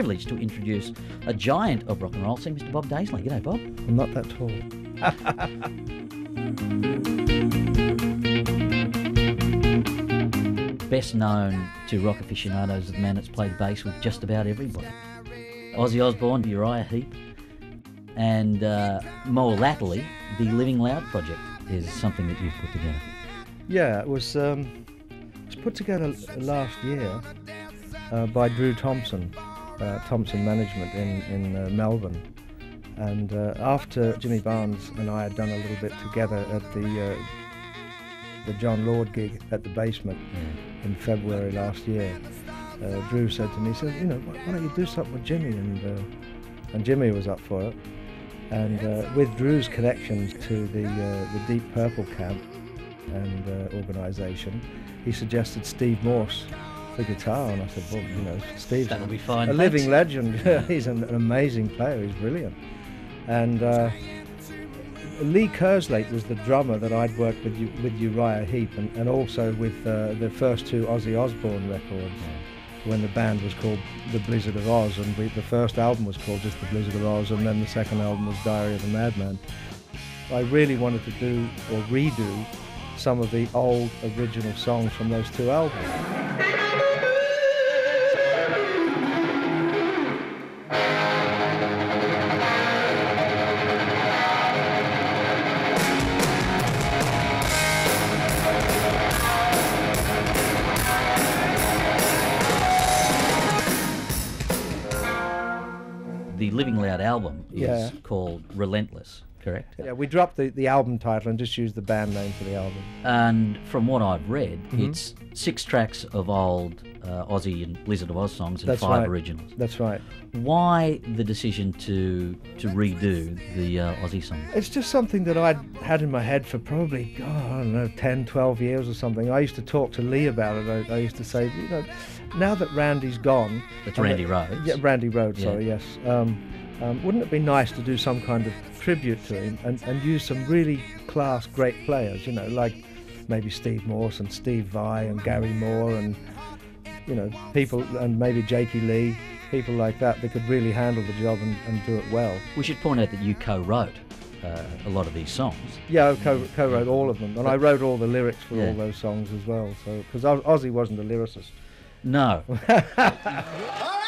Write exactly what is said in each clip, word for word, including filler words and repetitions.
privilege to introduce a giant of rock and roll, see Mister Bob Daisley. G'day, Bob. I'm not that tall. Best known to rock aficionados as the man that's played bass with just about everybody. Ozzy Osbourne, Uriah Heep, and uh, more latterly, the Living Loud project is something that you've put together. Yeah, it was, um, it was put together last year uh, by Drew Thompson, uh, Thompson Management in, in uh, Melbourne. And uh, after Jimmy Barnes and I had done a little bit together at the, uh, the Jon Lord gig at the basement yeah. in February last year, uh, Drew said to me, he said, you know, why don't you do something with Jimmy? And, uh, and Jimmy was up for it. And uh, with Drew's connections to the, uh, the Deep Purple camp and uh, organisation, he suggested Steve Morse for guitar, and I said, well, you know, Steve's That'll be fine, a living thanks. legend. He's an amazing player, he's brilliant. And uh, Lee Kerslake was the drummer that I'd worked with with Uriah Heep and, and also with uh, the first two Ozzy Osbourne records. When the band was called The Blizzard of Oz, and we, the first album was called just The Blizzard of Oz, and then the second album was Diary of a Madman. I really wanted to do or redo some of the old original songs from those two albums. The Living Loud album is yeah. called Relentless, correct? Yeah, we dropped the, the album title and just used the band name for the album. And from what I've read, mm-hmm. it's six tracks of old uh, Ozzy and Blizzard of Oz songs and That's five right. originals. That's right. Why the decision to to redo the uh, Ozzy songs? It's just something that I'd had in my head for probably, oh, I don't know, ten, twelve years or something. I used to talk to Lee about it. I, I used to say, you know, now that Randy's gone... That's Randy Rhoads. Yeah, Randy Rhoads, yeah. sorry, yes. Um, um, wouldn't it be nice to do some kind of tribute to him and, and use some really class great players, you know, like maybe Steve Morse and Steve Vai and Gary Moore and, you know, people, and maybe Jake E. Lee, people like that that could really handle the job and, and do it well. We should point out that you co-wrote uh, a lot of these songs. Yeah, I co- co-wrote all of them, and I wrote all the lyrics for yeah. all those songs as well, so, because Ozzy wasn't a lyricist. No. All right.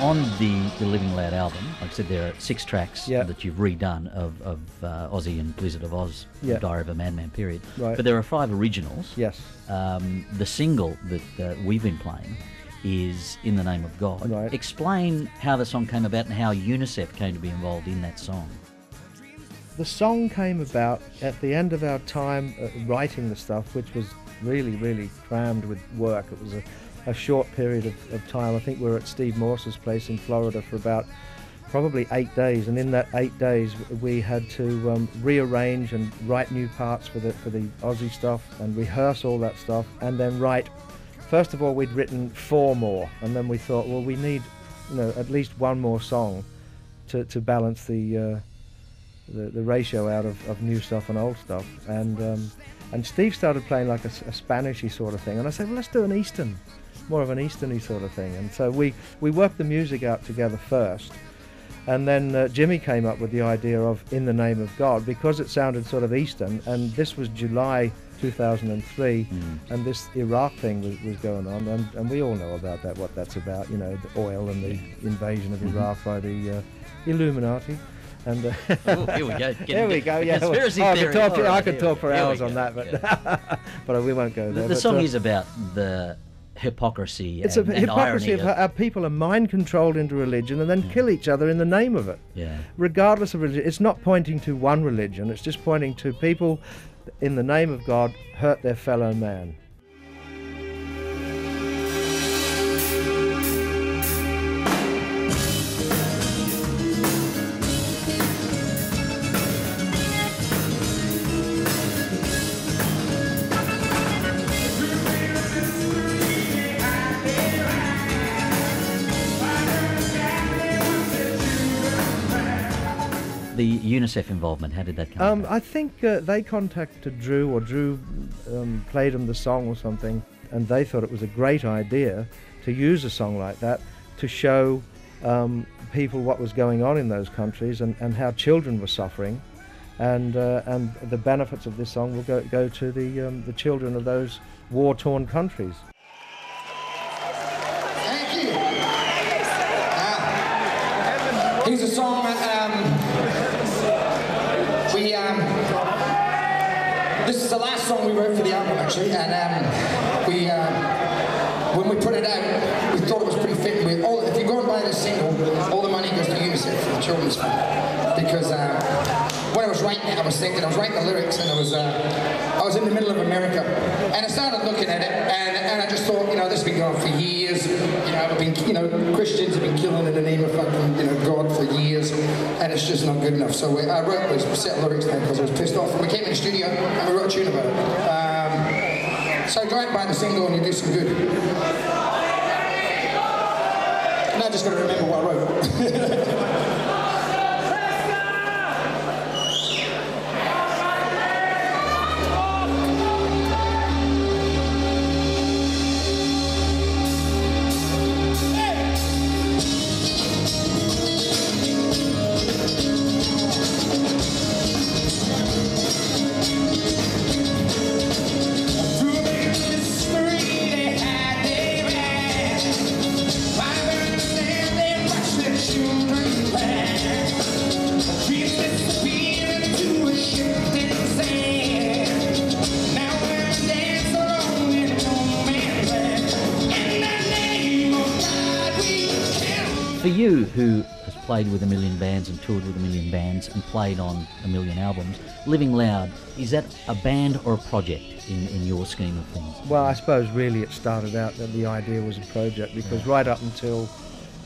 On the, the Living Loud album, like I said, there are six tracks yep. that you've redone of, of uh, Ozzy and Blizzard of Oz, yep. Diary of a Madman period. Right. But there are five originals. Yes. Um, the single that uh, we've been playing is In the Name of God. Right. Explain how the song came about and how UNICEF came to be involved in that song. The song came about at the end of our time uh, writing the stuff, which was really, really crammed with work. It was a a short period of, of time. I think we were at Steve Morse's place in Florida for about probably eight days, and in that eight days we had to um, rearrange and write new parts for the, for the Aussie stuff and rehearse all that stuff and then write. First of all, we'd written four more, and then we thought, well, we need, you know, at least one more song to, to balance the, uh, the the ratio out of, of new stuff and old stuff. And um, and Steve started playing like a, a Spanish-y sort of thing, and I said, well, let's do an Eastern. More of an Eastern-y sort of thing, and so we we worked the music out together first, And then uh, Jimmy came up with the idea of In the Name of God, because it sounded sort of Eastern, and this was July two thousand three, mm. and this Iraq thing was, was going on, and, and we all know about that, what that's about, you know, the oil and the invasion of Iraq by the uh, Illuminati. And, uh, oh, here we go. Getting here we go. Yeah, conspiracy well, theory. I could talk, right, I could talk for hours on that, but yeah. but we won't go there. The, the but, song uh, is about the hypocrisy. It's and, a hypocrisy and irony of how people are mind controlled into religion and then mm. kill each other in the name of it. Yeah. Regardless of religion, it's not pointing to one religion. It's just pointing to people in the name of God hurt their fellow man. The UNICEF involvement, how did that come um, about? I think uh, they contacted Drew, or Drew um, played him the song or something, and they thought it was a great idea to use a song like that to show um, people what was going on in those countries, and, and how children were suffering, and uh, and the benefits of this song will go, go to the, um, the children of those war-torn countries. Thank you. Uh, here's a song that... Um, This is the last song we wrote for the album, actually, and um, we, um, when we put it out, we thought it was pretty fitting. We, all, if you go and buy this single, all the money goes to UNICEF for the children's fund, because uh, when I was writing it, I was thinking, I was writing the lyrics, and I was, uh, I was in the middle of America, and I started looking at it, and, and I just thought, you know, this has been going on for years. You know, I've been, you know, Christians have been killing in the name of fucking, you know, God for years, and it's just not good enough. So we, I wrote this set of lyrics down because I was pissed off, and we came in the studio and we wrote a tune about it. Um, so go out and buy the single and you do some good. And I just got to remember what I wrote. For you, who has played with a million bands and toured with a million bands and played on a million albums, Living Loud, is that a band or a project in, in your scheme of things? Well, I suppose really it started out that the idea was a project, because yeah. right up until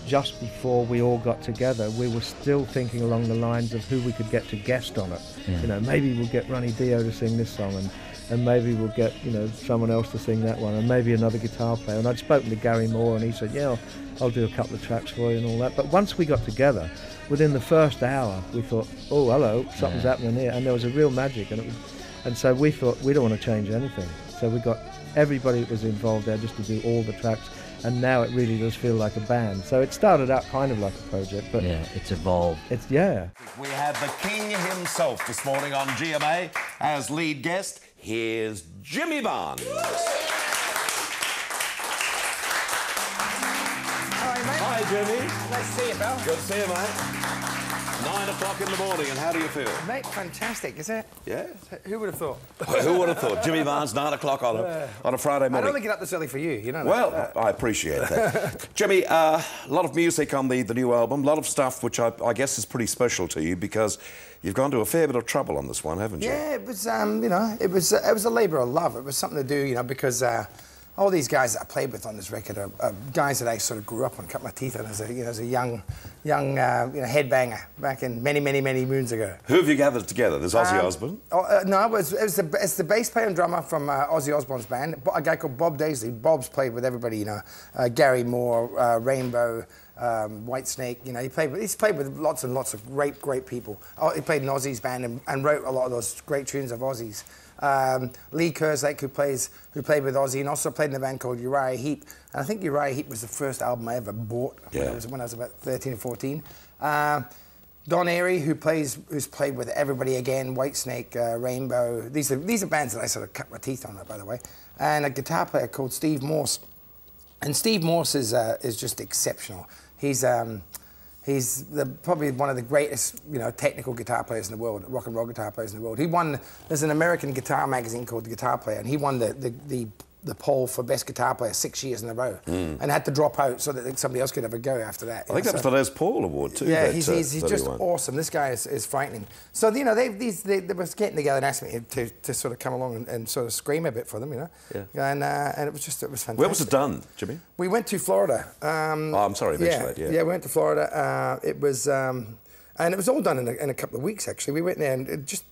just before we all got together, we were still thinking along the lines of who we could get to guest on it. Yeah. You know, maybe we'll get Ronnie Dio to sing this song, and, and maybe we'll get, you know, someone else to sing that one, and maybe another guitar player. And I'd spoken to Gary Moore, and he said, yeah, I'll, I'll do a couple of tracks for you and all that. But once we got together, within the first hour, we thought, oh, hello, something's yeah. happening here. And there was a real magic. And, it was, and so we thought, we don't want to change anything. So we got everybody that was involved there just to do all the tracks. And now it really does feel like a band. So it started out kind of like a project, but... Yeah, it's evolved. It's, yeah. We have the king himself this morning on G M A as lead guest. Here's Jimmy Barnes. Hi, Jimmy. Nice to see you, pal. Good to see you, mate. Nine o'clock in the morning, and how do you feel? Mate, fantastic, is it? Yeah. Who would have thought? Well, who would have thought? Jimmy Barnes, nine o'clock on a, uh, on a Friday morning. I don't think it's up this early for you, you know. Well, that. I appreciate that. Jimmy, a uh, lot of music on the, the new album, a lot of stuff which I, I guess is pretty special to you, because you've gone to a fair bit of trouble on this one, haven't you? Yeah, it was, um, you know, it was, uh, it was a labour of love. It was something to do, you know, because... Uh, all these guys that I played with on this record are, are guys that I sort of grew up on, cut my teeth on as a, you know, as a young, young uh, you know, headbanger back in many, many, many moons ago. Who have you gathered together? There's Ozzy um, Osbourne? Oh, uh, no, it was, it was the, it's the bass player and drummer from uh, Ozzy Osbourne's band, a guy called Bob Daisley. Bob's played with everybody, you know, uh, Gary Moore, uh, Rainbow, um, Whitesnake. You know, he played with, he's played with lots and lots of great, great people. Oh, he played in Ozzy's band and, and wrote a lot of those great tunes of Ozzy's. Um, Lee Kerslake, who plays, who played with Ozzy and also played in a band called Uriah Heep. And I think Uriah Heep was the first album I ever bought yeah. when, I was, when I was about thirteen or fourteen. Uh, Don Airey, who plays, who's played with everybody again, Whitesnake, uh, Rainbow. These are, these are bands that I sort of cut my teeth on, by the way. And a guitar player called Steve Morse. And Steve Morse is, uh, is just exceptional. He's, um, he's the, probably one of the greatest, you know, technical guitar players in the world, rock and roll guitar players in the world. He won, there's an American guitar magazine called The Guitar Player, and he won the, the, the, the poll for best guitar player six years in a row, mm. and had to drop out so that somebody else could have a go after that. I think know, that was so. the Les Paul Award too. Yeah, that, he's, he's, he's just awesome. This guy is, is frightening. So you know, they, these, they, they were getting together and asked me to, to sort of come along and, and sort of scream a bit for them, you know. Yeah. And uh, and it was just it was fantastic. Where was it done, Jimmy? We went to Florida. Um, oh, I'm sorry, I mentioned yeah, that. Yeah. Yeah, we went to Florida. Uh, it was um, and it was all done in a, in a couple of weeks actually. We went there and it just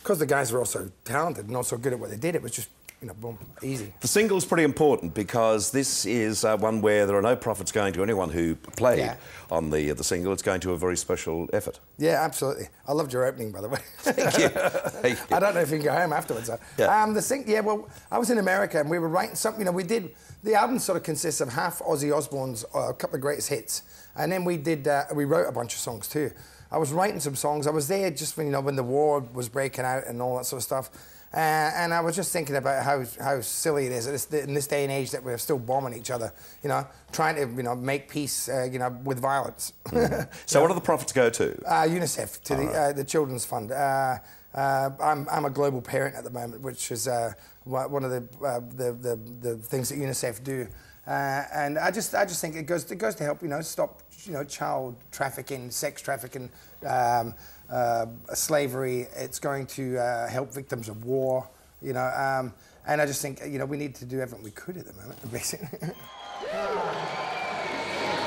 because the guys were all so talented and all so good at what they did, it was just. You know, boom, easy. The single's pretty important because this is uh, one where there are no profits going to anyone who played yeah. on the uh, the single. It's going to a very special effort. Yeah, absolutely. I loved your opening, by the way. Thank you. Thank you. I don't know if you can go home afterwards. Though. Yeah. Um, the sing yeah, well, I was in America and we were writing something. You know, we did the album sort of consists of half Ozzy Osbourne's uh, couple of greatest hits, and then we did uh, we wrote a bunch of songs too. I was writing some songs. I was there just when you know when the war was breaking out and all that sort of stuff. Uh, and I was just thinking about how, how silly it is it's the, in this day and age that we're still bombing each other, you know, trying to, you know, make peace, uh, you know, with violence. Mm. So yeah. What do the profits go to? Uh, UNICEF, to the, right. uh, the Children's Fund. Uh, uh, I'm, I'm a global parent at the moment, which is uh, one of the, uh, the, the, the things that UNICEF do. Uh, and I just, I just think it goes, it goes to help, you know, stop, you know, child trafficking, sex trafficking, um, uh, slavery. It's going to uh, help victims of war, you know. Um, and I just think, you know, we need to do everything we could at the moment, basically.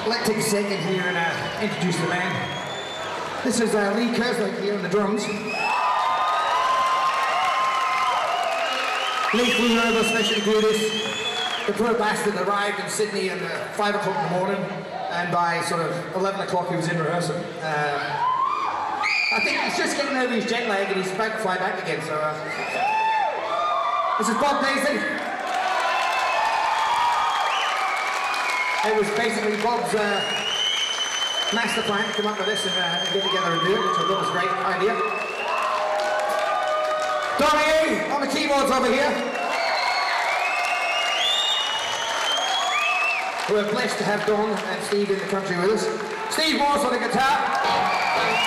Let's take a second here and uh, introduce the man. This is uh, Lee Kerslake here on the drums. Lee flew over especially to do this. The poor bastard arrived in Sydney at uh, five o'clock in the morning, and by sort of eleven o'clock he was in rehearsal. Uh, I think he's just getting over his jet lag and he's about to fly back again, so... Uh, this is Bob Daisley. It was basically Bob's uh, master plan to come up with this and, uh, and get together and do it, which I thought was a great idea. Don Airey on the keyboards over here. We're blessed to have Don and Steve in the country with us. Steve Morse on the guitar. That's it.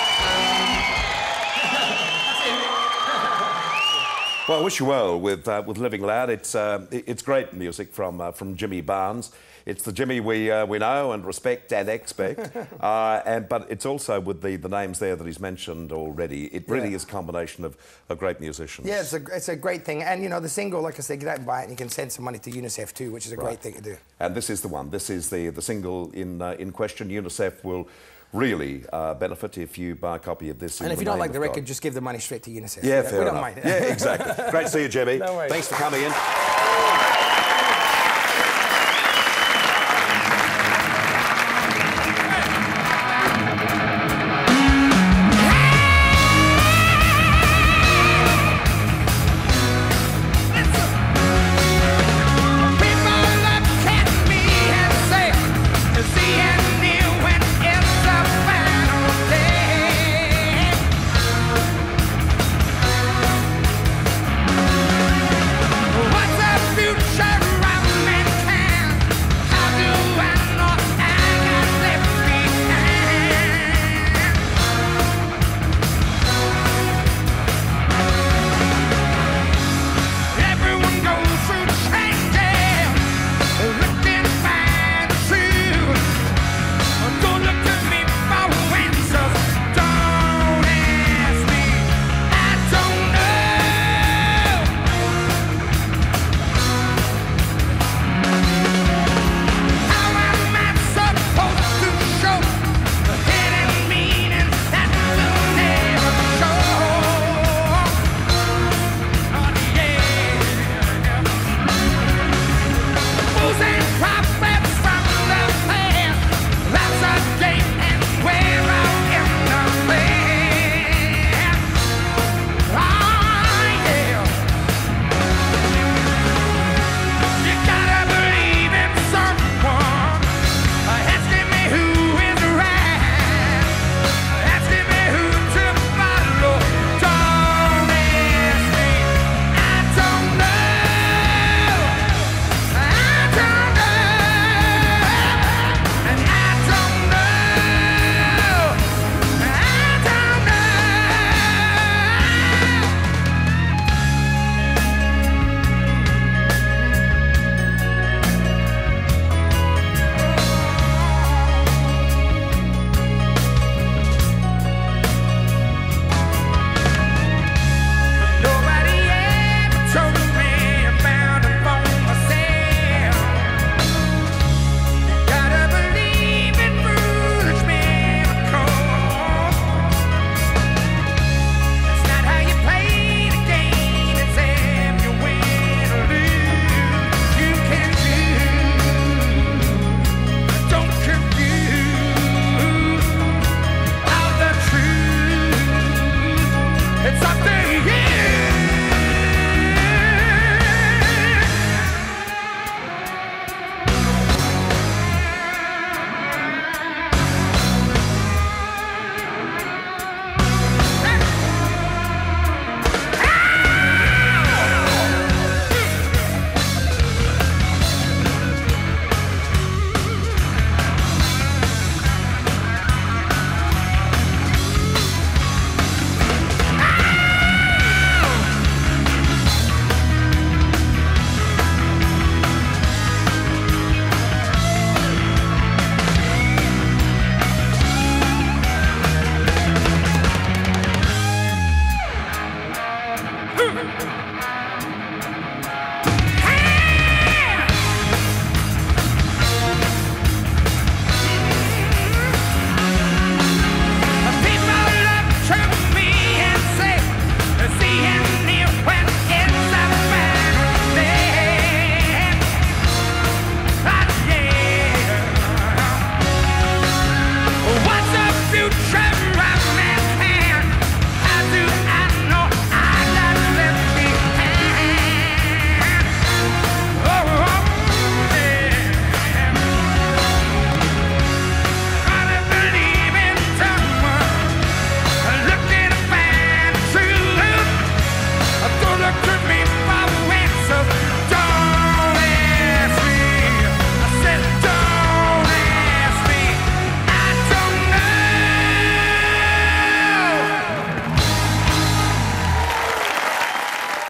Well, I wish you well with uh, with Living Loud. It's uh, it's great music from uh, from Jimmy Barnes. It's the Jimmy we uh, we know and respect and expect. uh, and but it's also with the the names there that he's mentioned already. It really yeah. is a combination of, of great musicians. Yeah, it's a it's a great thing. And you know the single, like I said, you don't buy it. And you can send some money to UNICEF too, which is a right. great thing to do. And this is the one. This is the the single in uh, in question. UNICEF will really uh, benefit if you buy a copy of this. And if you don't like the record, God. just give the money straight to UNICEF. Yeah, yeah fair we enough. Don't mind. Yeah, exactly. Great to see you, Jimmy. No worries. Thanks for coming in.